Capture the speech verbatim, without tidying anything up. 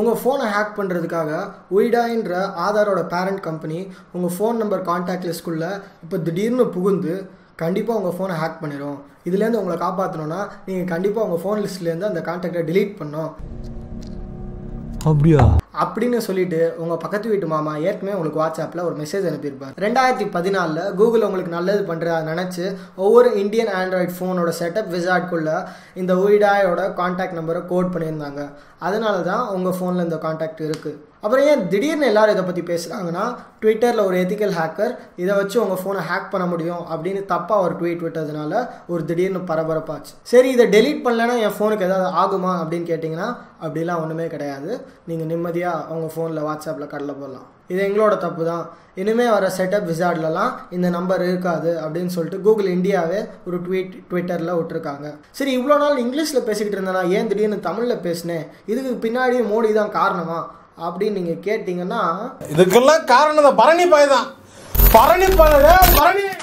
உங்க phone hack பண்றதுக்காக U I D A ன்ற ஆதாரோட parent company உங்க phone number contact list குள்ள இப்ப திடீர்னு புகுந்து கண்டிப்பா உங்க phone hack பண்ணிரும். இதுல இருந்து உங்களை காப்பாத்தணும்னா நீங்க கண்டிப்பா உங்க phone listல இருந்து அந்த கான்டாக்ட்டை delete பண்ணனும். அப்படியா அப்படினு சொல்லிட்டு உங்க பக்கத்து வீட்டு மாமா ஏற்கனவே உங்களுக்கு WhatsAppல ஒரு மெசேஜ் அனுப்பி இருப்பார். twenty fourteen ல Google உங்களுக்கு நல்லது பண்றா நினைச்சு ஒவ்வொரு இந்தியன் Android ஃபோனோட செட்டப் விசார்ட் குள்ள இந்த U I D A யோட கான்டாக்ட் நம்பரை கோட் பண்ணிருந்தாங்க. அதனால தான் உங்க phoneல இந்த கான்டாக்ட் இருக்கு. அப்புறம் ஏன் திடீர்னு எல்லாரும் இத பத்தி பேசுறாங்கன்னா Twitterல ஒரு ethical hacker இத வச்சு உங்க phoneஐ hack பண்ண முடியும் அப்படினு தப்பா ஒரு ட்வீட் விட்டதனால ஒரு திடீர்னு பரபரப்பாச்சு. சரி இத delete பண்ணலனா என் phoneக்கு ஏதாவது ஆகுமா அப்படினு கேட்டிங்கனா அப்படிலாம் ஒண்ணுமே கிடையாது. நீங்க நிம்மதி அவங்க phoneல WhatsAppல கடல போலாம். இது எங்களோட தப்பு தான். இனிமே வர செட்டப் விசார்ட்லலாம் இந்த நம்பர் இருக்காது அப்படினு சொல்லிட்டு Google இந்தியாவே ஒரு ட்வீட் Twitterல விட்டுருக்காங்க. சரி இவ்ளோ நாள் இங்கிலீஷ்ல பேசிக்கிட்டு இருந்தானா ஏன் திடீர்னு தமிழ்ல பேசுனே? இதுக்கு பின்னாடி மோடி தான் காரணமா அப்படி நீங்க கேட்டிங்கனா இதுக்கெல்லாம் காரணம் பரணி பாய் தான். பரணி பாய் பரணி